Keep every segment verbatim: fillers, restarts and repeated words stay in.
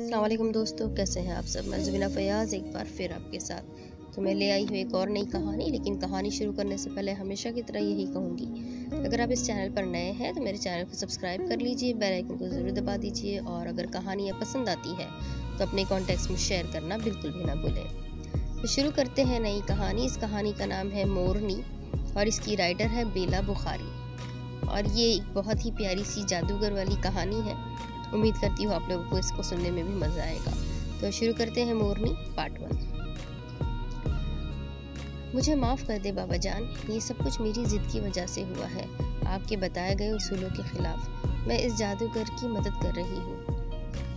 अस्सलाम वालेकुम दोस्तों, कैसे हैं आप सब। मैं ज़ुबिना फ़याज़ एक बार फिर आपके साथ तो मैं ले आई हूँ एक और नई कहानी। लेकिन कहानी शुरू करने से पहले हमेशा की तरह यही कहूँगी, अगर आप इस चैनल पर नए हैं तो मेरे चैनल को सब्सक्राइब कर लीजिए, बेल आइकन को ज़रूर दबा दीजिए और अगर कहानियाँ पसंद आती है तो अपने कॉन्टेक्ट्स में शेयर करना बिल्कुल भी ना भूलें। तो शुरू करते हैं नई कहानी। इस कहानी का नाम है मोरनी और इसकी राइटर है बेला बुखारी और ये एक बहुत ही प्यारी सी जादूगर वाली कहानी है। उम्मीद करती हूँ आप लोगों को इसको सुनने में भी मज़ा आएगा। तो शुरू करते हैं मोरनी पार्ट वन। मुझे माफ़ कर दे बाबा जान, ये सब कुछ मेरी ज़िद की वजह से हुआ है। आपके बताए गए उसूलों के ख़िलाफ़ मैं इस जादूगर की मदद कर रही हूँ।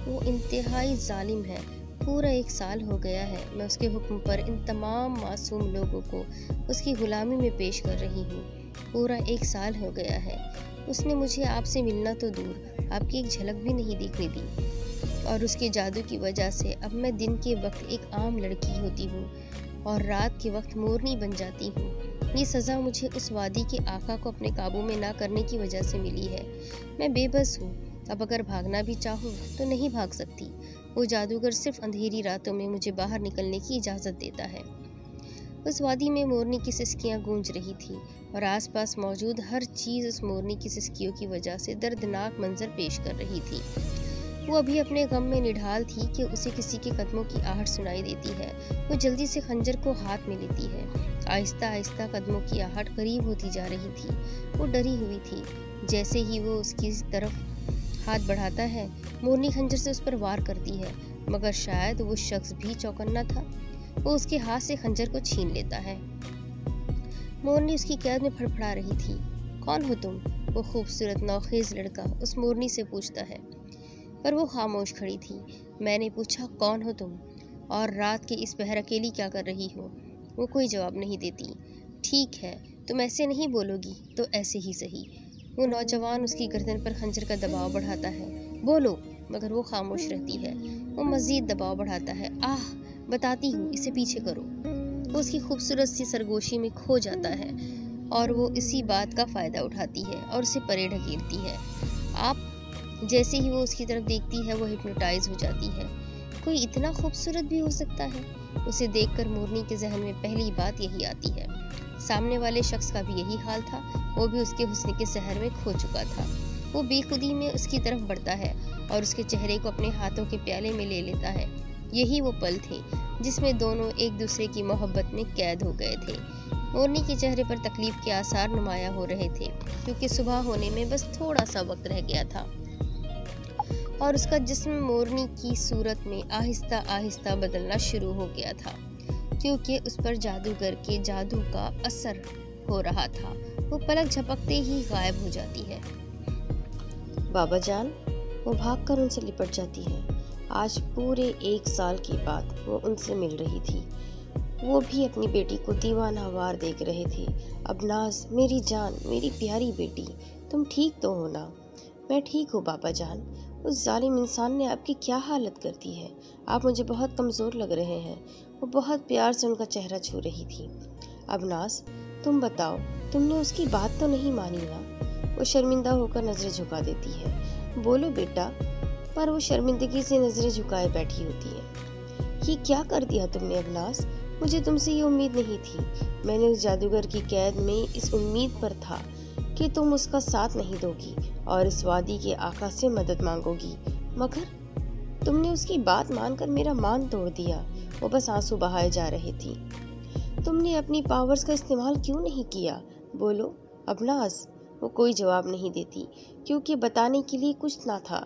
वो इंतहाई जालिम है। पूरा एक साल हो गया है मैं उसके हुक्म पर इन तमाम मासूम लोगों को उसकी ग़ुलामी में पेश कर रही हूँ। पूरा एक साल हो गया है। उसने मुझे आपसे मिलना तो दूर आपकी एक झलक भी नहीं दिखने दी और उसके जादू की वजह से अब मैं दिन के वक्त एक आम लड़की होती हूँ और रात के वक्त मोरनी बन जाती हूँ। ये सज़ा मुझे उस वादी के आका को अपने काबू में ना करने की वजह से मिली है। मैं बेबस हूँ। अब अगर भागना भी चाहूँ तो नहीं भाग सकती। वो जादूगर सिर्फ अंधेरी रातों में मुझे बाहर निकलने की इजाज़त देता है। उस वादी में मोरनी की सिसकियाँ गूंज रही थी और आसपास मौजूद हर चीज़ उस मोरनी की सिसकियों की वजह से दर्दनाक मंजर पेश कर रही थी। वो अभी अपने गम में निढाल थी कि उसे किसी के कदमों की आहट सुनाई देती है। वो जल्दी से खंजर को हाथ में लेती है। आहिस्ता आहिस्ता कदमों की आहट करीब होती जा रही थी। वो डरी हुई थी। जैसे ही वो उसकी तरफ हाथ बढ़ाता है मोरनी खंजर से उस पर वार करती है, मगर शायद वो शख्स भी चौकन्ना था। वो उसके हाथ से खंजर को छीन लेता है। मोरनी उसकी कैद में फड़फड़ा रही थी। कौन हो तुम? वो खूबसूरत नौखेज लड़का उस मोरनी से पूछता है, पर वो खामोश खड़ी थी। मैंने पूछा कौन हो तुम और रात के इस पहर अकेली क्या कर रही हो? वो कोई जवाब नहीं देती। ठीक है, तुम ऐसे नहीं बोलोगी तो ऐसे ही सही। वो नौजवान उसकी गर्दन पर खंजर का दबाव बढ़ाता है। बोलो, मगर वो खामोश रहती है। वो मज़ीद दबाव बढ़ाता है। आह, बताती हूँ, इसे पीछे करो। वो उसकी खूबसूरत सी सरगोशी में खो जाता है और वो इसी बात का फ़ायदा उठाती है और उसे परे ढकेलती है। आप जैसे ही वो उसकी तरफ देखती है वो हिप्नोटाइज हो जाती है। कोई इतना खूबसूरत भी हो सकता है? उसे देखकर मोरनी के जहन में पहली बात यही आती है। सामने वाले शख्स का भी यही हाल था। वो भी उसके हुस्न के शहर में खो चुका था। वो बेखुदी में उसकी तरफ बढ़ता है और उसके चेहरे को अपने हाथों के प्याले में ले लेता है। यही वो पल थे जिसमें दोनों एक दूसरे की मोहब्बत में कैद हो गए थे। मोरनी के चेहरे पर तकलीफ के आसार नुमाया हो रहे थे क्योंकि सुबह होने में बस थोड़ा सा वक्त रह गया था और उसका जिस्म मोरनी की सूरत में आहिस्ता आहिस्ता बदलना शुरू हो गया था क्योंकि उस पर जादूगर के जादू का असर हो रहा था। वो पलक झपकते ही गायब हो जाती है। बाबा जान, वो भागकर उनसे लिपट जाती है। आज पूरे एक साल के बाद वो उनसे मिल रही थी। वो भी अपनी बेटी को दीवानवार देख रहे थे। अबनाज़, मेरी जान, मेरी प्यारी बेटी, तुम ठीक तो हो ना? मैं ठीक हूँ बाबा जान। उस जालिम इंसान ने आपकी क्या हालत कर दी है। आप मुझे बहुत कमज़ोर लग रहे हैं। वो बहुत प्यार से उनका चेहरा छू रही थी। अबनाज़, तुम बताओ, तुमने उसकी बात तो नहीं मानी ना? वो शर्मिंदा होकर नज़रें झुका देती है। बोलो बेटा, पर वो शर्मिंदगी से नज़रें झुकाए बैठी होती है। ये क्या कर दिया तुमने अबनास? मुझे तुमसे ये उम्मीद नहीं थी। मैंने उस जादूगर की कैद में इस उम्मीद पर था कि तुम उसका साथ नहीं दोगी और इस वादी के आका से मदद मांगोगी, मगर तुमने उसकी बात मानकर मेरा मान तोड़ दिया। वो बस आंसू बहाए जा रही थी। तुमने अपनी पावर्स का इस्तेमाल क्यों नहीं किया? बोलो अबनास। वो कोई जवाब नहीं देती क्योंकि बताने के लिए कुछ ना था।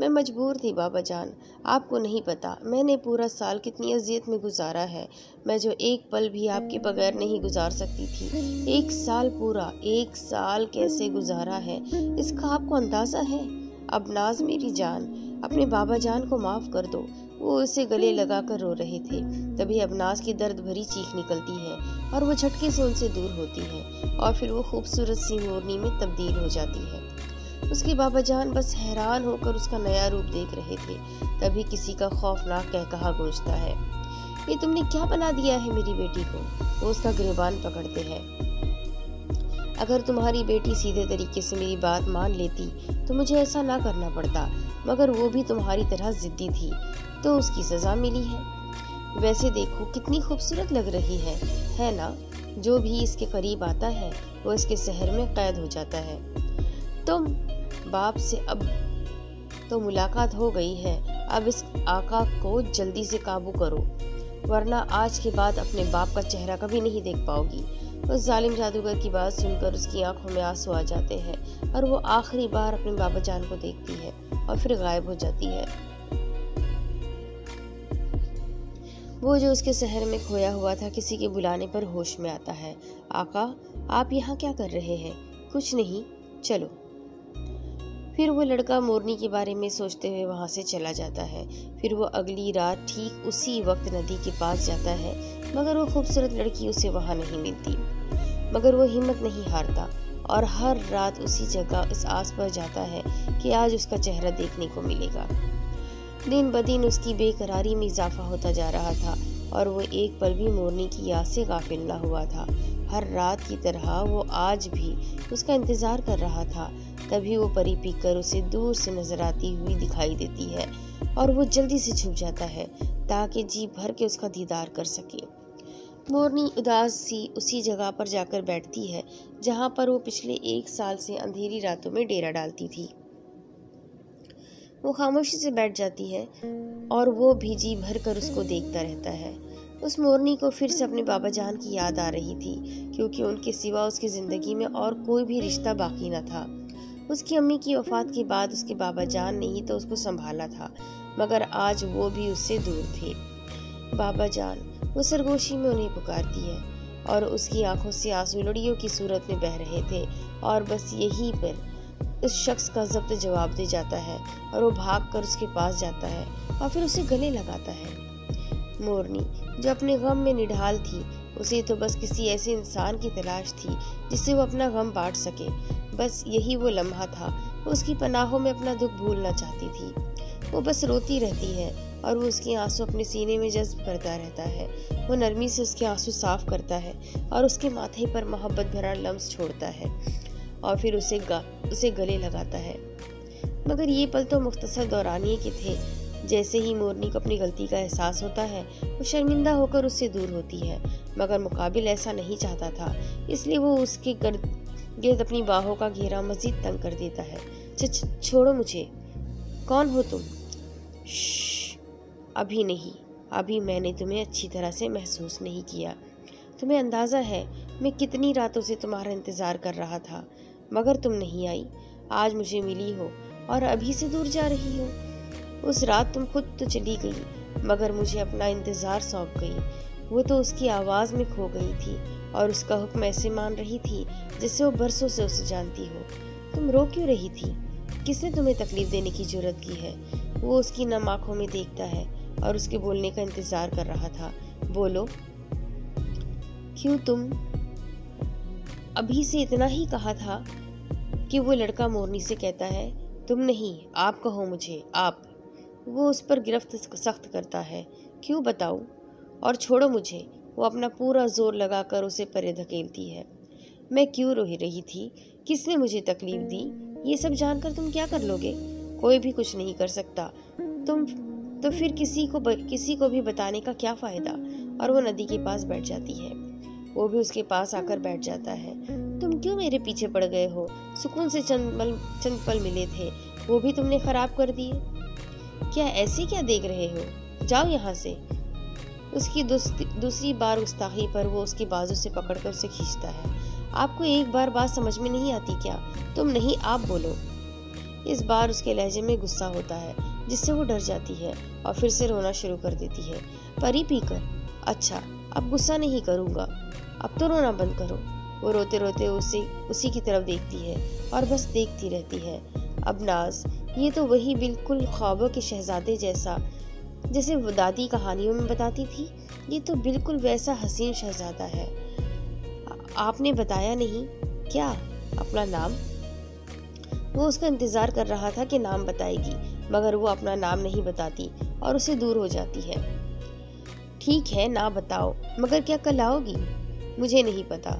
मैं मजबूर थी बाबा जान। आपको नहीं पता मैंने पूरा साल कितनी अजियत में गुजारा है। मैं जो एक पल भी आपके बगैर नहीं गुजार सकती थी। एक साल, पूरा एक साल कैसे गुजारा है इसका आपको अंदाज़ा है? अबनाज़ मेरी जान, अपने बाबा जान को माफ़ कर दो। वो उसे गले लगाकर रो रहे थे। तभी अबनाज़ की दर्द भरी चीख निकलती है और वो झटके से उनसे दूर होती है और फिर वो खूबसूरत सी मोरनी में तब्दील हो जाती है। उसके बाबा जान बस हैरान होकर उसका नया रूप देख रहे थे। तभी किसी का खौफनाक कहकहा गूंजता है। ये तुमने क्या बना दिया है मेरी बेटी को? वो उसका गिरबान पकड़ते हैं। अगर तुम्हारी बेटी सीधे तरीके से मेरी बात मान लेती तो मुझे ऐसा ना करना पड़ता। मगर वो भी तुम्हारी तरह ज़िद्दी थी, तो उसकी सज़ा मिली है। वैसे देखो कितनी खूबसूरत लग रही है, है ना? जो भी इसके करीब आता है वो इसके शहर में कैद हो जाता है। तुम बाप से अब तो मुलाकात हो गई है, अब इस आका को जल्दी से काबू करो, वरना आज के बाद अपने बाप का चेहरा कभी नहीं देख पाओगी। उस जालिम जादूगर की बात सुनकर उसकी आंखों में आंसू आ जाते हैं और वो आखिरी बार अपने बाबा जान को देखती है और फिर गायब हो जाती है। वो जो उसके शहर में खोया हुआ था किसी के बुलाने पर होश में आता है। आका, आप यहाँ क्या कर रहे हैं? कुछ नहीं, चलो। फिर वो लड़का मोरनी के बारे में सोचते हुए वहाँ से चला जाता है। फिर वो अगली रात ठीक उसी वक्त नदी के पास जाता है, मगर वो खूबसूरत लड़की उसे वहाँ नहीं मिलती। मगर वो हिम्मत नहीं हारता और हर रात उसी जगह इस आस पर जाता है कि आज उसका चेहरा देखने को मिलेगा। दिन ब दिन उसकी बेकरारी में इजाफा होता जा रहा था और वो एक पल भी मोरनी की याद से गाफिल ना हुआ था। हर रात की तरह वो आज भी उसका इंतज़ार कर रहा था। तभी वो परी पीकर उसे दूर से नजर आती हुई दिखाई देती है और वो जल्दी से छुप जाता है ताकि जी भर के उसका दीदार कर सके। मोरनी उदास सी उसी जगह पर जाकर बैठती है जहाँ पर वो पिछले एक साल से अंधेरी रातों में डेरा डालती थी। वो खामोशी से बैठ जाती है और वो भी जी भर कर उसको देखता रहता है। उस मोरनी को फिर से अपने बाबा जान की याद आ रही थी, क्योंकि उनके सिवा उसकी ज़िंदगी में और कोई भी रिश्ता बाकी न था। उसकी अम्मी की वफ़ात के बाद उसके बाबा जान ने ही तो उसको संभाला था, मगर आज वो भी उससे दूर थे। बाबा जान, वो सरगोशी में उन्हें पुकारती है और उसकी आंखों से आंसू लड़ियों की सूरत में बह रहे थे। और बस यहीं पर उस शख्स का जब्त जवाब दे जाता है और वो भाग कर उसके पास जाता है और फिर उसे गले लगाता है। मोरनी जो अपने गम में निढाल थी, उसे तो बस किसी ऐसे इंसान की तलाश थी जिससे वो अपना गम बांट सके। बस यही वो लम्हा था। वो उसकी पनाहों में अपना दुख भूलना चाहती थी। वो बस रोती रहती है और वो उसके आंसू अपने सीने में जज्ब करता रहता है। वो नरमी से उसके आंसू साफ करता है और उसके माथे पर मोहब्बत भरा लम्स छोड़ता है और फिर उसे गा, उसे गले लगाता है। मगर ये पल तो मुख्तसर दौरानिए के थे। जैसे ही मोरनी को अपनी गलती का एहसास होता है, वो शर्मिंदा होकर उससे दूर होती है, मगर मुकाबिल ऐसा नहीं चाहता था, इसलिए वो उसके गर्द अपनी बाहों का घेरा मजीद तंग कर देता है। छोड़ो मुझे, कौन हो तुम? अभी नहीं, अभी मैंने तुम्हें अच्छी तरह से महसूस नहीं किया। तुम्हें अंदाज़ा है मैं कितनी रातों से तुम्हारा इंतज़ार कर रहा था, मगर तुम नहीं आई। आज मुझे मिली हो और अभी से दूर जा रही हो। उस रात तुम खुद तो चली गई, मगर मुझे अपना इंतज़ार सौंप गई। वो तो उसकी आवाज़ में खो गई थी और उसका हुक्म ऐसे मान रही थी जिससे वो बरसों से उसे जानती हो। तुम रो क्यों रही थी? किसने तुम्हें तकलीफ देने की जुर्रत की है? वो उसकी नम आँखों में देखता है और उसके बोलने का इंतज़ार कर रहा था। बोलो, क्यों? तुम अभी से इतना ही कहा था कि वो लड़का मोरनी से कहता है। तुम नहीं, आप कहो मुझे, आप। वो उस पर गिरफ्त सख्त करता है। क्यों बताऊँ? और छोड़ो मुझे। वो अपना पूरा जोर लगाकर उसे परे धकेलती है। मैं क्यों रो रही थी? किसने मुझे तकलीफ दी? ये सब जानकर तुम क्या कर लोगे? कोई भी कुछ नहीं कर सकता। तुम तो फिर किसी को ब, किसी को भी बताने का क्या फ़ायदा? और वो नदी के पास बैठ जाती है। वो भी उसके पास आकर बैठ जाता है। तुम क्यों मेरे पीछे पड़ गए हो? सुकून से चंद पल चंद पल मिले थे, वो भी तुमने ख़राब कर दिए। क्या ऐसे क्या देख रहे हो? जाओ यहाँ से। उसकी दूसरी बार गुस्ताखी पर वो उसकी बाजू से पकड़कर उसे खींचता है। आपको एक बार बात समझ में नहीं आती क्या? तुम नहीं, आप बोलो। इस बार उसके लहजे में गुस्सा होता है जिससे वो डर जाती है और फिर से रोना शुरू कर देती है। परी पीकर, अच्छा अब गुस्सा नहीं करूँगा, अब तो रोना बंद करो। वो रोते रोते उसे उसी की तरफ देखती है और बस देखती रहती है। अब नाज, ये तो वही बिल्कुल ख्वाबों के शहजादे जैसा, जैसे वो दादी कहानियों में बताती थी। ये तो बिल्कुल वैसा हसीन शहजादा है। आपने बताया नहीं क्या अपना नाम? वो उसका इंतज़ार कर रहा था कि नाम बताएगी, मगर वो अपना नाम नहीं बताती और उसे दूर हो जाती है। ठीक है ना बताओ, मगर क्या कल आओगी? मुझे नहीं पता।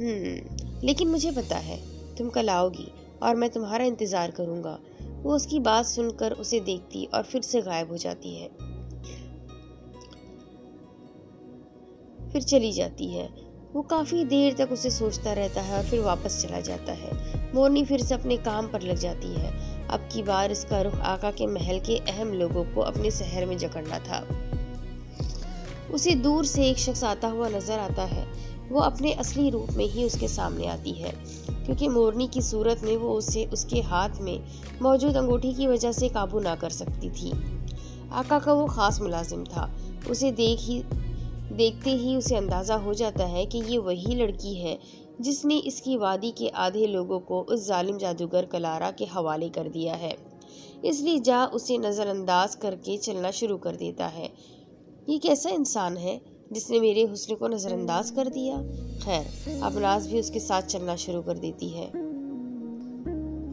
हम्म, लेकिन मुझे पता है तुम कल आओगी और मैं तुम्हारा इंतज़ार करूँगा। वो उसकी बात सुनकर उसे देखती और फिर से गायब हो जाती है, फिर चली जाती है। वो काफ़ी देर तक उसे सोचता रहता है और फिर वापस चला जाता है। मोरनी फिर से अपने काम पर लग जाती है। अब की बार इसका रुख आका के महल के अहम लोगों को अपने शहर में जकड़ना था। उसे दूर से एक शख्स आता हुआ नजर आता है। वो अपने असली रूप में ही उसके सामने आती है, क्योंकि मोरनी की सूरत में वो उसे उसके हाथ में मौजूद अंगूठी की वजह से काबू ना कर सकती थी। आका का वो खास मुलाजिम था। उसे देख ही देखते ही उसे अंदाज़ा हो जाता है कि ये वही लड़की है जिसने इसकी वादी के आधे लोगों को उस जालिम जादूगर कलारा के हवाले कर दिया है, इसलिए जा उसे नज़रअंदाज करके चलना शुरू कर देता है। ये कैसा इंसान है जिसने मेरे हुस्न को नज़रअंदाज कर दिया। खैर, अब नाज भी उसके साथ चलना शुरू कर देती है।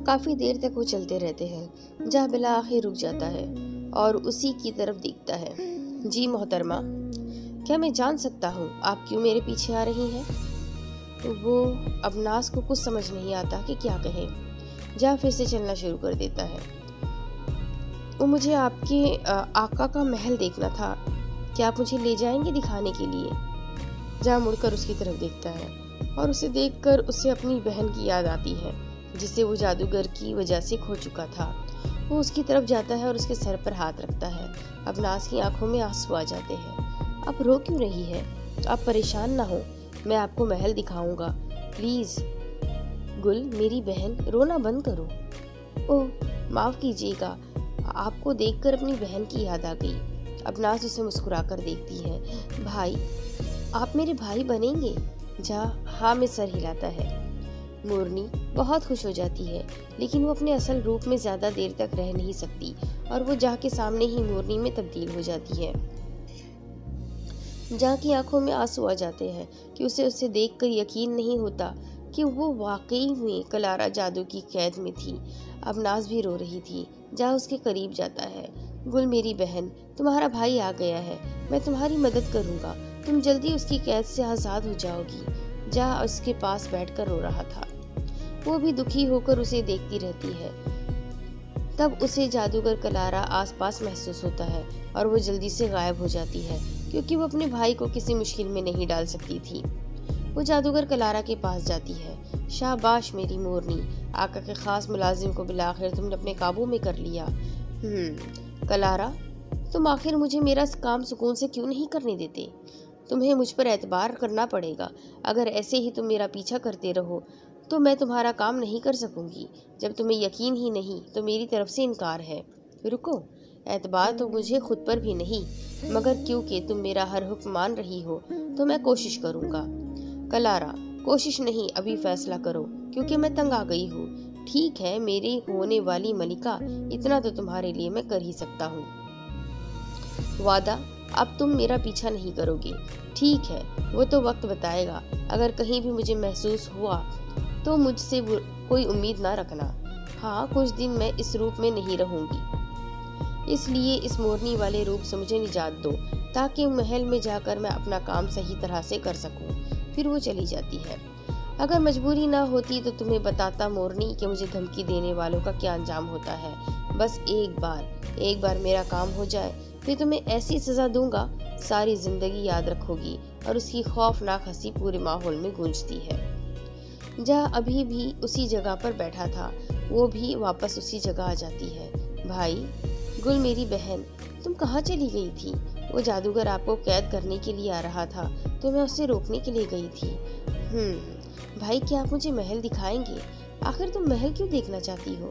काफ़ी देर तक वो चलते रहते हैं। जा बिला आखिर रुक जाता है और उसी की तरफ देखता है। जी मोहतरमा, क्या मैं जान सकता हूँ आप क्यों मेरे पीछे आ रही हैं? वो अब नाज को कुछ समझ नहीं आता कि क्या कहे। जा फिर से चलना शुरू कर देता है। वो मुझे आपके आका का महल देखना था, क्या आप मुझे ले जाएंगे दिखाने के लिए? जा मुड़कर उसकी तरफ देखता है और उसे देखकर उसे अपनी बहन की याद आती है, जिसे वो जादूगर की वजह से खो चुका था। वो उसकी तरफ जाता है और उसके सर पर हाथ रखता है। अब नाज की आंखों में आंसू आ जाते हैं। आप रो क्यों रही है? आप परेशान ना हो, मैं आपको महल दिखाऊंगा। प्लीज़ गुल, मेरी बहन, रोना बंद करो। ओह माफ़ कीजिएगा, आपको देखकर अपनी बहन की याद आ गई। अब नाज उसे मुस्कुरा कर देखती है। भाई, आप मेरे भाई बनेंगे? जा हाँ में सर हिलाता है। मोरनी बहुत खुश हो जाती है, लेकिन वो अपने असल रूप में ज़्यादा देर तक रह नहीं सकती और वो जा के सामने ही मोरनी में तब्दील हो जाती है। जा की आंखों में आंसू आ जाते हैं कि उसे उसे देखकर यकीन नहीं होता कि वो वाकई में कलारा जादू की कैद में थी। अब नाज भी रो रही थी। जा उसके करीब जाता है। गुल मेरी बहन, तुम्हारा भाई आ गया है, मैं तुम्हारी मदद करूंगा, तुम जल्दी उसकी कैद से आज़ाद हो जाओगी। जा उसके पास बैठकर रो रहा था। वो भी दुखी होकर उसे देखती रहती है। तब उसे जादूगर कलारा आसपास महसूस होता है और वो जल्दी से गायब हो जाती है, क्योंकि वो अपने भाई को किसी मुश्किल में नहीं डाल सकती थी। वो जादूगर कलारा के पास जाती है। शाबाश मेरी मोरनी, आका के ख़ास मुलाजिम को बिलाखिर तुमने अपने काबू में कर लिया। हम्म कलारा, तुम आखिर मुझे मेरा काम सुकून से क्यों नहीं करने देते? तुम्हें मुझ पर एतबार करना पड़ेगा। अगर ऐसे ही तुम मेरा पीछा करते रहो तो मैं तुम्हारा काम नहीं कर सकूंगी। जब तुम्हें यकीन ही नहीं तो मेरी तरफ से इनकार है। रुको, एतबार तो मुझे खुद पर भी नहीं, मगर क्योंकि तुम मेरा हर हुक्म मान रही हो तो मैं कोशिश करूँगा। कलारा, कोशिश नहीं, अभी फैसला करो, क्योंकि मैं तंग आ गई हूँ। ठीक है मेरी होने वाली मलिका, इतना तो तुम्हारे लिए मैं कर ही सकता हूँ। वादा, अब तुम मेरा पीछा नहीं करोगे। ठीक है, वो तो वक्त बताएगा। अगर कहीं भी मुझे महसूस हुआ तो मुझसे कोई उम्मीद ना रखना। हाँ, कुछ दिन मैं इस रूप में नहीं रहूँगी, इसलिए इस मोरनी वाले रूप से मुझे निजात दो, ताकि महल में जाकर मैं अपना काम सही तरह से कर सकूँ। फिर वो चली जाती है। अगर मजबूरी ना होती तो तुम्हें बताता मोरनी कि मुझे धमकी देने वालों का क्या अंजाम होता है। बस एक बार एक बार मेरा काम हो जाए, फिर तुम्हें ऐसी सज़ा दूंगा सारी ज़िंदगी याद रखोगी। और उसकी खौफनाक हंसी पूरे माहौल में गूंजती है। जा अभी भी उसी जगह पर बैठा था। वो भी वापस उसी जगह आ जाती है। भाई गुल मेरी बहन, तुम कहाँ चली गई थी? वो जादूगर आपको कैद करने के लिए आ रहा था तो मैं उसे रोकने के लिए गई थी। हम्म भाई, क्या आप मुझे महल दिखाएंगे? आखिर तुम महल क्यों देखना चाहती हो?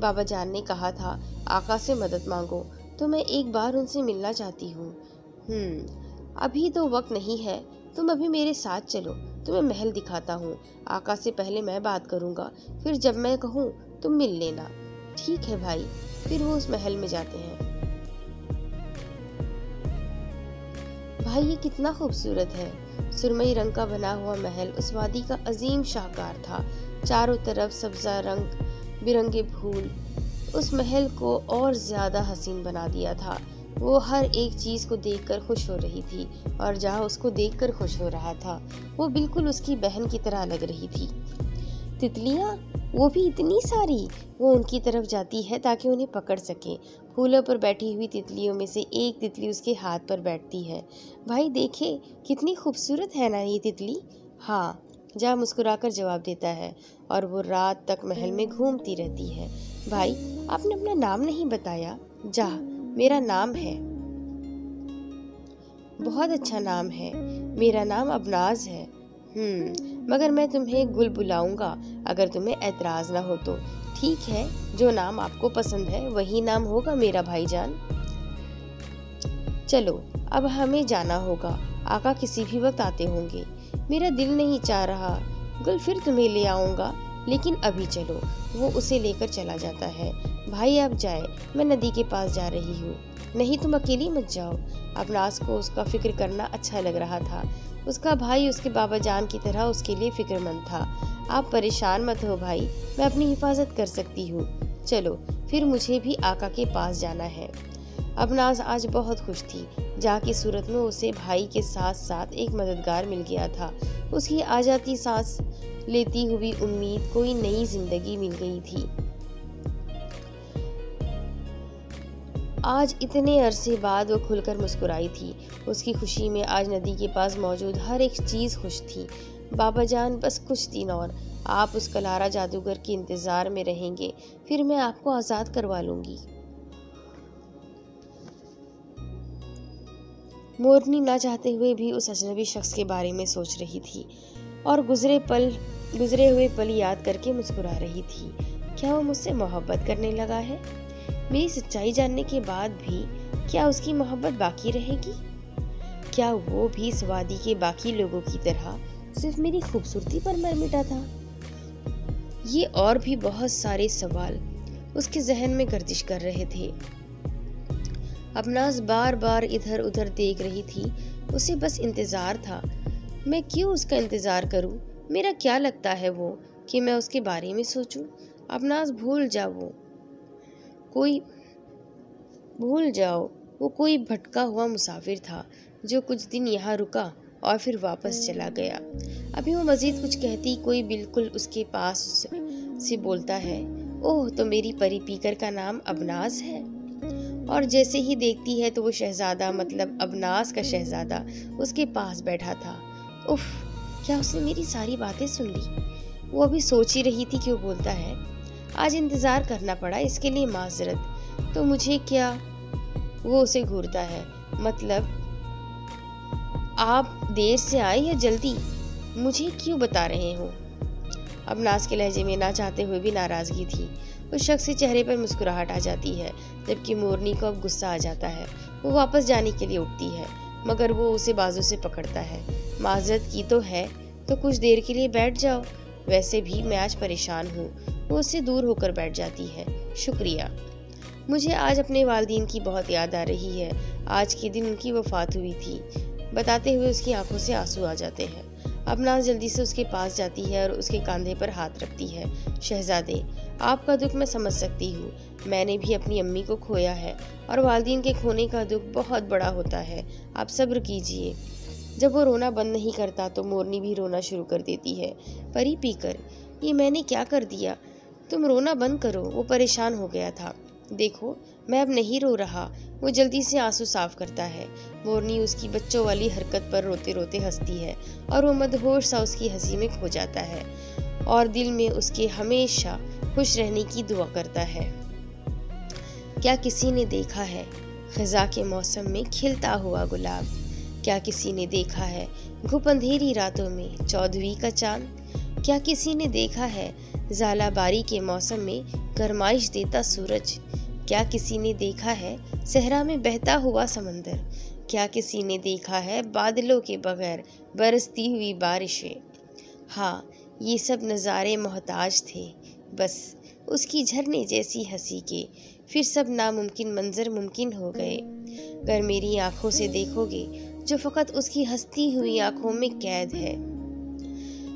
बाबा जान ने कहा था आका से मदद मांगो, तो मैं एक बार उनसे मिलना चाहती हूँ। हम्म अभी तो वक्त नहीं है, तुम अभी मेरे साथ चलो, तुम्हें महल दिखाता हूँ। आका से पहले मैं बात करूँगा, फिर जब मैं कहूँ तुम मिल लेना। ठीक है भाई। फिर वो उस महल में जाते हैं। भाई ये कितना खूबसूरत है। सुरमई रंग का बना हुआ महल उस वादी का अजीम शाहकार था। चारों तरफ सब्जा रंग बिरंगे फूल उस महल को और ज़्यादा हसीन बना दिया था। वो हर एक चीज़ को देखकर खुश हो रही थी और जहाँ उसको देखकर खुश हो रहा था। वो बिल्कुल उसकी बहन की तरह लग रही थी। तितलियाँ वो भी इतनी सारी। वो उनकी तरफ जाती है ताकि उन्हें पकड़ सकें। फूलों पर बैठी हुई तितलियों में से एक तितली उसके हाथ पर बैठती है। भाई देखे कितनी खूबसूरत है ना ये तितली। हाँ, जा मुस्कुराकर जवाब देता है। और वो रात तक महल में घूमती रहती है। भाई आपने अपना नाम नहीं बताया। जा, मेरा नाम है, बहुत अच्छा नाम है, मेरा नाम अबनाज है। हम्म, मगर मैं तुम्हें गुल बुलाऊंगा अगर तुम्हें ऐतराज ना हो तो। ठीक है, जो नाम आपको पसंद है वही नाम होगा मेरा भाईजान। चलो अब हमें जाना होगा, आका किसी भी वक्त आते होंगे। मेरा दिल नहीं चाह रहा, गुल फिर तुम्हें ले आऊँगा, लेकिन अभी चलो। वो उसे लेकर चला जाता है। भाई आप जाए, मैं नदी के पास जा रही हूँ। नहीं, तुम अकेली मत जाओ। अबनाज को उसका फिक्र करना अच्छा लग रहा था। उसका भाई उसके बाबा जान की तरह उसके लिए फिक्रमंद था। आप परेशान मत हो भाई, मैं अपनी हिफाजत कर सकती हूँ। चलो फिर, मुझे भी आका के पास जाना है। अबनाज आज बहुत खुश थी। जा की सूरत में उसे भाई के साथ साथ एक मददगार मिल गया था। उसकी आजाती सांस लेती हुई उम्मीद, कोई नई जिंदगी मिल गई थी। आज इतने अरसे बाद वो खुलकर मुस्कुराई थी। उसकी खुशी में आज नदी के पास मौजूद हर एक चीज़ खुश थी। बाबा जान, बस कुछ दिन और आप उस कलारा जादूगर के इंतज़ार में रहेंगे, फिर मैं आपको आज़ाद करवा लूँगी। मोरनी ना चाहते हुए भी उस अजनबी शख्स के बारे में सोच रही थी और गुजरे पल गुजरे हुए पल याद करके मुस्कुरा रही थी। क्या वो मुझसे मोहब्बत करने लगा है? मेरी सच्चाई जानने के बाद भी क्या उसकी मोहब्बत बाकी रहेगी? क्या वो भी स्वादी के बाकी लोगों की तरह सिर्फ मेरी खूबसूरती पर मर मिटा था? ये और भी बहुत सारे सवाल उसके जहन में गर्दिश कर रहे थे। अबनाज बार बार इधर उधर देख रही थी। उसे बस इंतज़ार था। मैं क्यों उसका इंतज़ार करूं? मेरा क्या लगता है वो कि मैं उसके बारे में सोचूं? अबनाज भूल जा वो कोई भूल जाओ वो कोई भटका हुआ मुसाफिर था जो कुछ दिन यहाँ रुका और फिर वापस चला गया। अभी वो मज़ीद कुछ कहती, कोई बिल्कुल उसके पास से बोलता है, ओह तो मेरी परी पीकर का नाम अबनाज है। और जैसे ही देखती है तो वो शहज़ादा, मतलब अबनाज का शहज़ादा, उसके पास बैठा था। उफ, क्या उसने मेरी सारी बातें सुन ली? वो अभी सोच ही रही थी कि वो बोलता है, आज इंतज़ार करना पड़ा इसके लिए माजरत। तो मुझे क्या? वो उसे घूरता है, मतलब आप देर से आए या जल्दी, मुझे क्यों बता रहे हो? अबनाज के लहजे में ना चाहते हुए भी नाराज़गी थी। उस शख्स के चेहरे पर मुस्कुराहट आ जाती है, जबकि मोरनी को अब गुस्सा आ जाता है। वो वापस जाने के लिए उठती है, मगर वो उसे बाजू से पकड़ता है। माजरत की तो है, तो कुछ देर के लिए बैठ जाओ, वैसे भी मैं आज परेशान हूँ। वो उससे दूर होकर बैठ जाती है। शुक्रिया, मुझे आज अपने वालिदैन की बहुत याद आ रही है। आज के दिन उनकी वफ़ात हुई थी। बताते हुए उसकी आंखों से आंसू आ जाते हैं। अबनाज जल्दी से उसके पास जाती है और उसके कंधे पर हाथ रखती है। शहज़ादे, आपका दुख मैं समझ सकती हूँ। मैंने भी अपनी अम्मी को खोया है और वालिदैन के खोने का दुख बहुत बड़ा होता है। आप सब्र कीजिए। जब वो रोना बंद नहीं करता तो मोरनी भी रोना शुरू कर देती है। परी पीकर, ये मैंने क्या कर दिया? तुम रोना बंद करो। वो परेशान हो गया था। देखो मैं अब नहीं रो रहा। वो जल्दी से आंसू साफ करता है। मोरनी उसकी बच्चों वाली हरकत पर रोते रोते हंसती है और वो मदहोश सा उसकी हंसी में खो जाता है और दिल में उसके हमेशा खुश रहने की दुआ करता है। क्या किसी ने देखा है खिज़ा के मौसम में खिलता हुआ गुलाब? क्या किसी ने देखा है घुप अंधेरी रातों में चौदहवीं का चांद? क्या किसी ने देखा है ज़ालाबारी के मौसम में गरमाइश देता सूरज? क्या किसी ने देखा है सहरा में बहता हुआ समंदर? क्या किसी ने देखा है बादलों के बगैर बरसती हुई बारिशें? हाँ, ये सब नज़ारे मोहताज थे बस उसकी झरने जैसी हंसी के। फिर सब नामुमकिन मंजर मुमकिन हो गए। अगर मेरी आँखों से देखोगे जो फ़कत उसकी हंसती हुई आँखों में कैद है।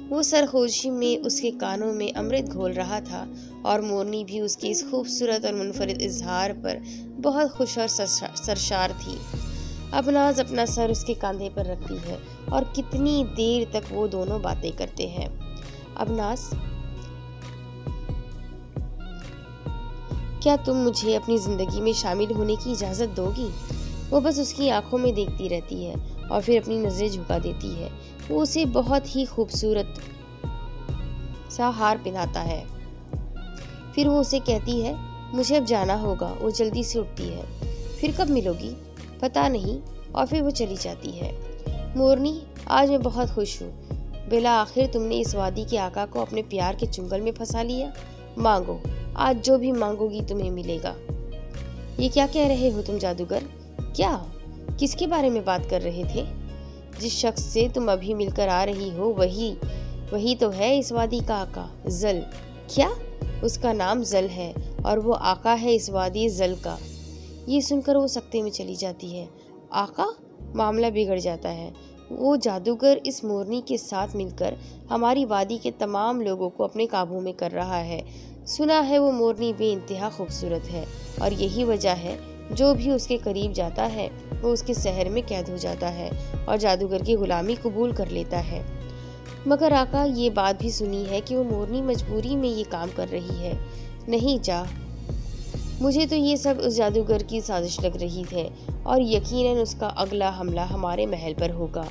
वो सरखोशी में उसके कानों में अमृत घोल रहा था और मोरनी भी उसके इस खूबसूरत और मुनफरिद इजहार पर बहुत खुश और सरशार थी। अबनाज अपना सर उसके कंधे पर रखती है और कितनी देर तक वो दोनों बातें करते हैं। अबनाज, क्या तुम मुझे अपनी ज़िंदगी में शामिल होने की इजाज़त दोगी? वो बस उसकी आंखों में देखती रहती है और फिर अपनी नज़रें झुका देती है। वो उसे बहुत ही खूबसूरत सा हार पहनाता है। फिर वो उसे कहती है, मुझे अब जाना होगा। वो जल्दी से उठती है। फिर कब मिलोगी? पता नहीं। और फिर वो चली जाती है। मोरनी, आज मैं बहुत खुश हूँ। बेला, आखिर तुमने इस वादी के आका को अपने प्यार के चुंगल में फंसा लिया। मांगो, आज जो भी मांगोगी तुम्हें मिलेगा। ये क्या कह रहे हो तुम जादूगर? क्या? किसके बारे में बात कर रहे थे? जिस शख्स से तुम अभी मिलकर आ रही हो वही वही तो है इस वादी का आका, जल। क्या? उसका नाम जल है और वो आका है इस वादी जल का। ये सुनकर वो सख्ते में चली जाती है। आका? मामला बिगड़ जाता है। वो जादूगर इस मोरनी के साथ मिलकर हमारी वादी के तमाम लोगों को अपने काबू में कर रहा है। सुना है वो मोरनी बेइंतहा खूबसूरत है और यही वजह है जो भी उसके करीब जाता है वो उसके शहर में कैद हो जाता है और जादूगर की गुलामी कबूल कर लेता है। मगर आका, ये बात भी सुनी है कि वो मोरनी मजबूरी में ये काम कर रही है। नहीं जा, मुझे तो ये सब उस जादूगर की साजिश लग रही है और यकीनन उसका अगला हमला हमारे महल पर होगा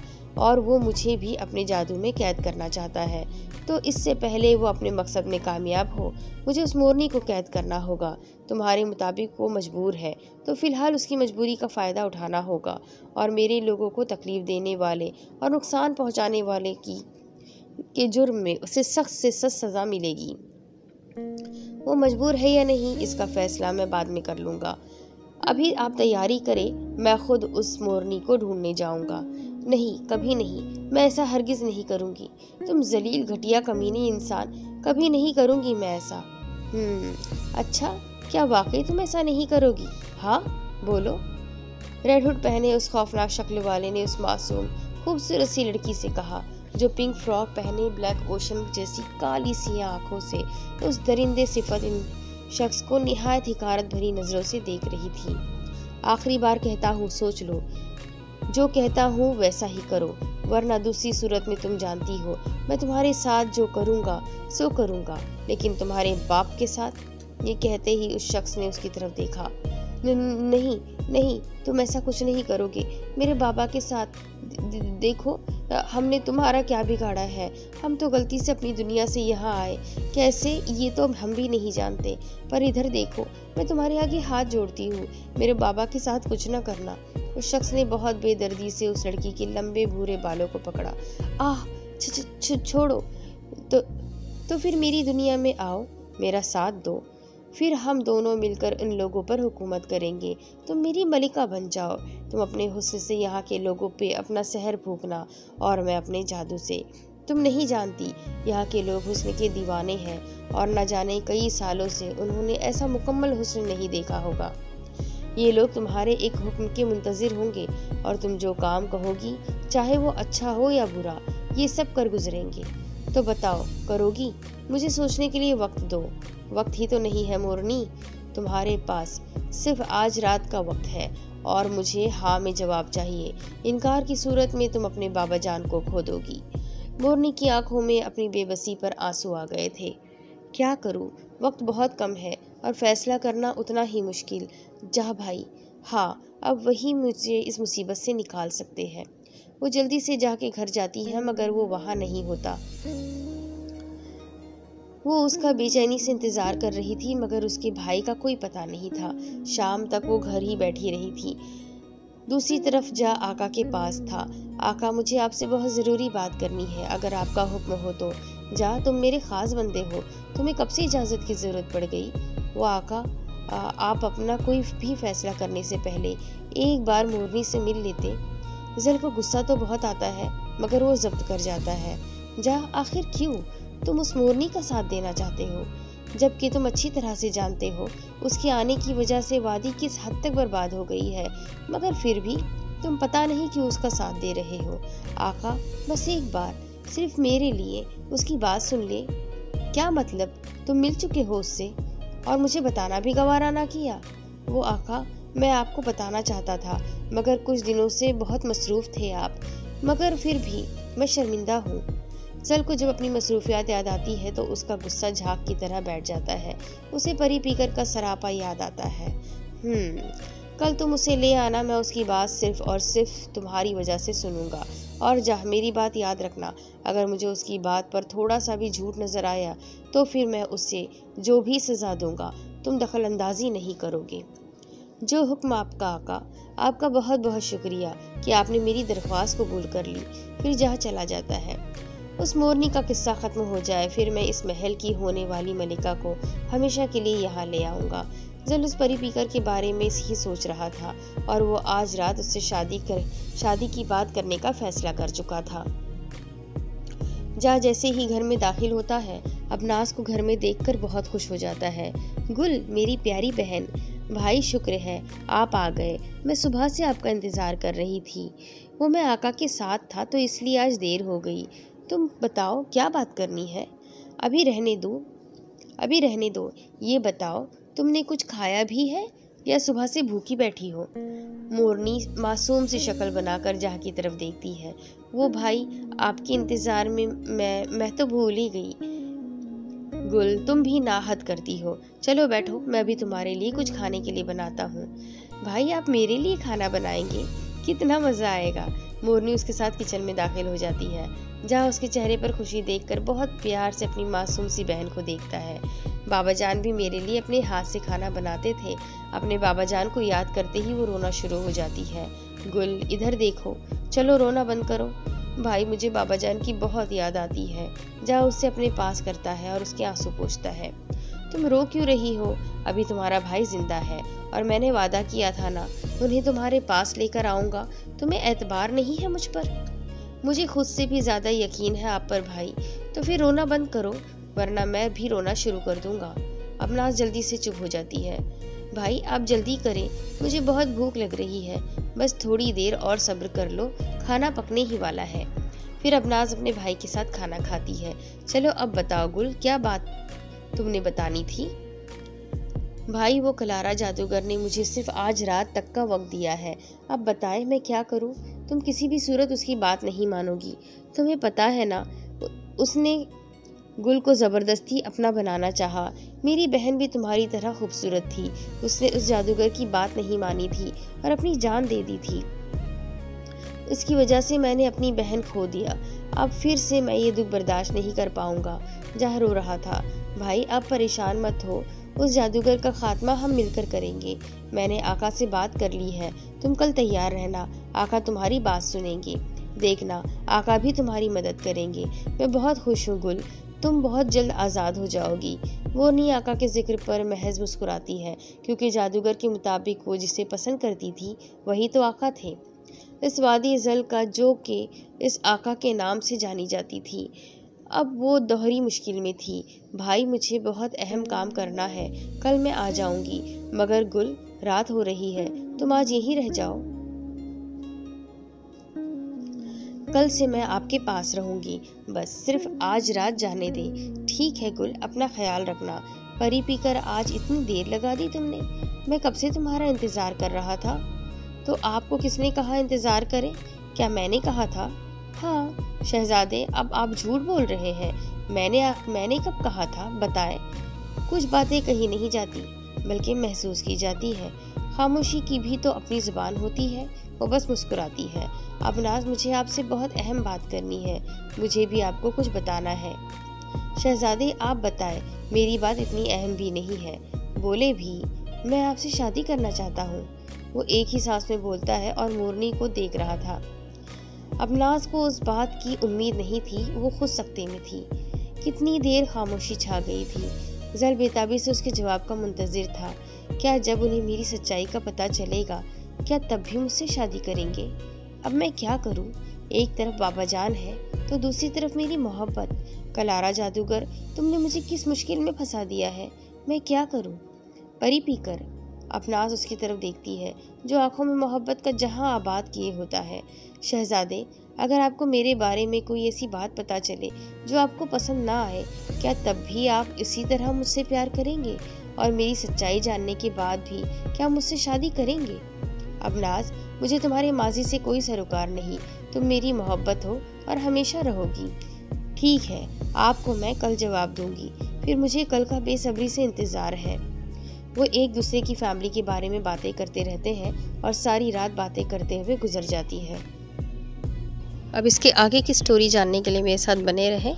और वो मुझे भी अपने जादू में कैद करना चाहता है। तो इससे पहले वो अपने मकसद में कामयाब हो, मुझे उस मोरनी को कैद करना होगा। तुम्हारे मुताबिक वो मजबूर है, तो फ़िलहाल उसकी मजबूरी का फ़ायदा उठाना होगा और मेरे लोगों को तकलीफ़ देने वाले और नुकसान पहुँचाने वाले की के जुर्म में उसे सख्त से सख्त सज़ा मिलेगी। वो मजबूर है या नहीं, इसका फ़ैसला मैं बाद में कर लूँगा। अभी आप तैयारी करें, मैं खुद उस मोरनी को ढूंढने जाऊँगा। नहीं, कभी नहीं, मैं ऐसा हरगिज़ नहीं करूँगी। तुम जलील, घटिया, कमीने इंसान, कभी नहीं करूँगी मैं ऐसा। अच्छा, क्या वाकई तुम ऐसा नहीं करोगी? हाँ, बोलो। रेड हुड पहने उस खौफनाक शक्ल वाले ने उस मासूम खूबसूरत सी लड़की से कहा, जो पिंक फ्रॉक पहने, ब्लैक ओशन जैसी काली सियाह आंखों से उस दरिंदे सिफत इन शख्स को निहायत हिकारत भरी नज़रों से देख रही थी। आखिरी बार कहता हूँ, सोच लो, जो कहता हूँ वैसा ही करो, वरना दूसरी सूरत में तुम जानती हो मैं तुम्हारे साथ जो करूँगा सो करूँगा, लेकिन तुम्हारे बाप के साथ। ये कहते ही उस शख्स ने उसकी तरफ देखा। नहीं नहीं, तुम ऐसा कुछ नहीं करोगे मेरे बाबा के साथ। देखो, हमने तुम्हारा क्या बिगाड़ा है? हम तो गलती से अपनी दुनिया से यहाँ आए, कैसे ये तो हम भी नहीं जानते, पर इधर देखो, मैं तुम्हारे आगे हाथ जोड़ती हूँ, मेरे बाबा के साथ कुछ ना करना। उस शख्स ने बहुत बेदर्दी से उस लड़की के लंबे भूरे बालों को पकड़ा। आह, छोड़ो। तो तो फिर मेरी दुनिया में आओ, मेरा साथ दो, फिर हम दोनों मिलकर इन लोगों पर हुकूमत करेंगे। तुम मेरी मलिका बन जाओ, तुम अपने हुस्न से यहाँ के लोगों पे अपना सहर फूकना और मैं अपने जादू से। तुम नहीं जानती, यहाँ के लोग हुस्न के दीवाने हैं और न जाने कई सालों से उन्होंने ऐसा मुकम्मल हुस्न नहीं देखा होगा। ये लोग तुम्हारे एक हुक्म के मुंतज़िर होंगे और तुम जो काम कहोगी, चाहे वो अच्छा हो या बुरा, ये सब कर गुजरेंगे। तो बताओ, करोगी? मुझे सोचने के लिए वक्त दो। वक्त ही तो नहीं है मोरनी, तुम्हारे पास सिर्फ आज रात का वक्त है और मुझे हाँ में जवाब चाहिए। इनकार की सूरत में तुम अपने बाबा जान को खो दोगी। मोरनी की आंखों में अपनी बेबसी पर आंसू आ गए थे। क्या करूँ, वक्त बहुत कम है और फैसला करना उतना ही मुश्किल। जा भाई, हाँ, अब वही मुझे इस मुसीबत से निकाल सकते हैं। वो जल्दी से जाके घर जाती है, मगर वो वहाँ नहीं होता। वो उसका बेचैनी से इंतज़ार कर रही थी, मगर उसके भाई का कोई पता नहीं था। शाम तक वो घर ही बैठी रही थी। दूसरी तरफ जा आका के पास था। आका, मुझे आपसे बहुत ज़रूरी बात करनी है, अगर आपका हुक्म हो तो। जा, तुम मेरे ख़ास बंदे हो, तुम्हें कब से इजाज़त की ज़रूरत पड़ गई? वो आका, आ, आप अपना कोई भी फैसला करने से पहले एक बार मोरनी से मिल लेते। जल को गुस्सा तो बहुत आता है, मगर वो जब्त कर जाता है। जा, आखिर क्यों तुम उस मोरनी का साथ देना चाहते हो, जबकि तुम अच्छी तरह से जानते हो उसके आने की वजह से वादी किस हद तक बर्बाद हो गई है, मगर फिर भी तुम पता नहीं क्यों उसका साथ दे रहे हो। आका, बस एक बार, सिर्फ मेरे लिए उसकी बात सुन ले। क्या मतलब, तुम मिल चुके हो उससे और मुझे बताना भी गवारा ना किया? वो आका, मैं आपको बताना चाहता था, मगर कुछ दिनों से बहुत मसरूफ़ थे आप, मगर फिर भी मैं शर्मिंदा हूँ। सल को जब अपनी मसरूफियात याद आती है तो उसका गुस्सा झाग की तरह बैठ जाता है। उसे परी पीकर का सरापा याद आता है। हम्म कल तुम उसे ले आना, मैं उसकी बात सिर्फ और सिर्फ तुम्हारी वजह से सुनूंगा। और जा मेरी बात याद रखना, अगर मुझे उसकी बात पर थोड़ा सा भी झूठ नज़र आया तो फिर मैं उससे जो भी सज़ा दूंगा, तुम दखल अंदाजी नहीं करोगे। जो हुक्म आपका आका। आपका बहुत बहुत शुक्रिया कि आपने मेरी दरख्वास्त कबूल कर ली। फिर जहाँ चला जाता है। उस मोरनी का किस्सा ख़त्म हो जाए फिर मैं इस महल की होने वाली मलिका को हमेशा के लिए यहाँ ले आऊँगा। जल उस परी पीकर के बारे में ही सोच रहा था और वो आज रात उससे शादी कर शादी की बात करने का फैसला कर चुका था। जा जैसे ही घर में दाखिल होता है अबनास को घर में देखकर बहुत खुश हो जाता है। गुल मेरी प्यारी बहन, भाई शुक्र है आप आ गए, मैं सुबह से आपका इंतज़ार कर रही थी। वो मैं आका के साथ था तो इसलिए आज देर हो गई। तुम बताओ क्या बात करनी है। अभी रहने दो अभी रहने दो ये बताओ तुमने कुछ खाया भी है या सुबह से भूखी बैठी हो। मोरनी मासूम सी शक्ल बनाकर जहाँ की तरफ देखती है। वो भाई आपके इंतज़ार में मैं मैं तो भूल ही गई। गुल तुम भी नाहद करती हो, चलो बैठो, मैं भी तुम्हारे लिए कुछ खाने के लिए बनाता हूँ। भाई आप मेरे लिए खाना बनाएंगे, कितना मज़ा आएगा। मोरनी उसके साथ किचन में दाखिल हो जाती है। जहाँ उसके चेहरे पर खुशी देखकर बहुत प्यार से अपनी मासूम सी बहन को देखता है। बाबा जान भी मेरे लिए अपने हाथ से खाना बनाते थे। अपने बाबा जान को याद करते ही वो रोना शुरू हो जाती है। गुल इधर देखो, चलो रोना बंद करो। भाई मुझे बाबा जान की बहुत याद आती है। जहाँ उससे अपने पास करता है और उसके आंसू पोंछता है। तुम रो क्यों रही हो, अभी तुम्हारा भाई जिंदा है और मैंने वादा किया था ना उन्हें तुम्हारे पास लेकर आऊँगा। तुम्हें एतबार नहीं है मुझ पर। मुझे खुद से भी ज़्यादा यकीन है आप पर भाई, तो फिर रोना बंद करो वरना मैं भी रोना शुरू कर दूँगा। अबनास जल्दी से चुप हो जाती है। भाई आप जल्दी करें, मुझे बहुत भूख लग रही है, बस थोड़ी देर और सब्र कर लो, खाना पकने ही वाला है। फिर अबनास अपने भाई के साथ खाना खाती है। चलो अब बताओ गुल, क्या बात तुमने बतानी थी। भाई वो कलारा जादूगर ने मुझे सिर्फ आज रात तक का वक्त दिया है, अब बताएं मैं क्या करूं। तुम किसी भी सूरत उसकी बात नहीं मानोगी, तुम्हें पता है ना। उसने गुल को ज़बरदस्ती अपना बनाना चाहा। मेरी बहन भी तुम्हारी तरह खूबसूरत थी, उसने उस जादूगर की बात नहीं मानी थी और अपनी जान दे दी थी। इसकी वजह से मैंने अपनी बहन खो दिया। अब फिर से मैं ये दुख बर्दाश्त नहीं कर पाऊँगा। जहाँ रो रहा था। भाई आप परेशान मत हो, उस जादूगर का खात्मा हम मिलकर करेंगे। मैंने आका से बात कर ली है, तुम कल तैयार रहना, आका तुम्हारी बात सुनेंगे। देखना आका भी तुम्हारी मदद करेंगे। मैं बहुत खुश हूँ गुल, तुम बहुत जल्द आज़ाद हो जाओगी। वो नहीं आका के जिक्र पर महज मुस्कुराती है क्योंकि जादूगर के मुताबिक वो जिसे पसंद करती थी वही तो आका थे। इस वादी जल का जो कि इस आका के नाम से जानी जाती थी, अब वो दोहरी मुश्किल में थी। भाई मुझे बहुत अहम काम करना है, कल मैं आ जाऊंगी, मगर गुल रात हो रही है, तुम आज यहीं रह जाओ। कल से मैं आपके पास रहूंगी, बस सिर्फ आज रात जाने दे। ठीक है गुल, अपना ख्याल रखना। परी पीकर आज इतनी देर लगा दी तुमने, मैं कब से तुम्हारा इंतज़ार कर रहा था। तो आपको किसने कहा इंतज़ार करें, क्या मैंने कहा था। हाँ शहजादे अब आप झूठ बोल रहे हैं, मैंने मैंने कब कहा था बताएं। कुछ बातें कही नहीं जाती बल्कि महसूस की जाती है। खामोशी की भी तो अपनी ज़ुबान होती है। वो बस मुस्कुराती है। अबनास मुझे आपसे बहुत अहम बात करनी है, मुझे भी आपको कुछ बताना है। शहजादे आप बताएं, मेरी बात इतनी अहम भी नहीं है। बोले भी मैं आपसे शादी करना चाहता हूँ। वो एक ही सांस में बोलता है और मोरनी को देख रहा था। अबनास को उस बात की उम्मीद नहीं थी, वो खुद सकते में थी। कितनी देर खामोशी छा गई थी। जल बेताबी से उसके जवाब का मुंतज़िर था। क्या जब उन्हें मेरी सच्चाई का पता चलेगा, क्या तब भी मुझसे शादी करेंगे। अब मैं क्या करूं? एक तरफ बाबा जान है तो दूसरी तरफ मेरी मोहब्बत। कलारा जादूगर तुमने मुझे किस मुश्किल में फंसा दिया है, मैं क्या करूँ। परी पीकर। अबनास उसकी तरफ देखती है जो आंखों में मोहब्बत का जहां आबाद किए होता है। शहजादे अगर आपको मेरे बारे में कोई ऐसी बात पता चले जो आपको पसंद ना आए, क्या तब भी आप इसी तरह मुझसे प्यार करेंगे और मेरी सच्चाई जानने के बाद भी क्या मुझसे शादी करेंगे। अबनास मुझे तुम्हारे माजी से कोई सरोकार नहीं, तुम मेरी मोहब्बत हो और हमेशा रहोगी। ठीक है, आपको मैं कल जवाब दूंगी, फिर मुझे कल का बेसब्री से इंतज़ार है। वो एक दूसरे की फैमिली के बारे में बातें करते रहते हैं और सारी रात बातें करते हुए गुजर जाती है। अब इसके आगे की स्टोरी जानने के लिए मेरे साथ बने रहें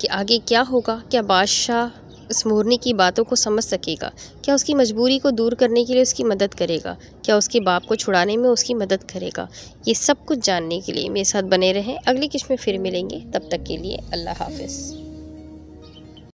कि आगे क्या होगा। क्या बादशाह उस मोरनी की बातों को समझ सकेगा? क्या उसकी मजबूरी को दूर करने के लिए उसकी मदद करेगा? क्या उसके बाप को छुड़ाने में उसकी मदद करेगा? ये सब कुछ जानने के लिए मेरे साथ बने रहें। अगली किश्त में फिर मिलेंगे, तब तक के लिए अल्लाह हाफिज़।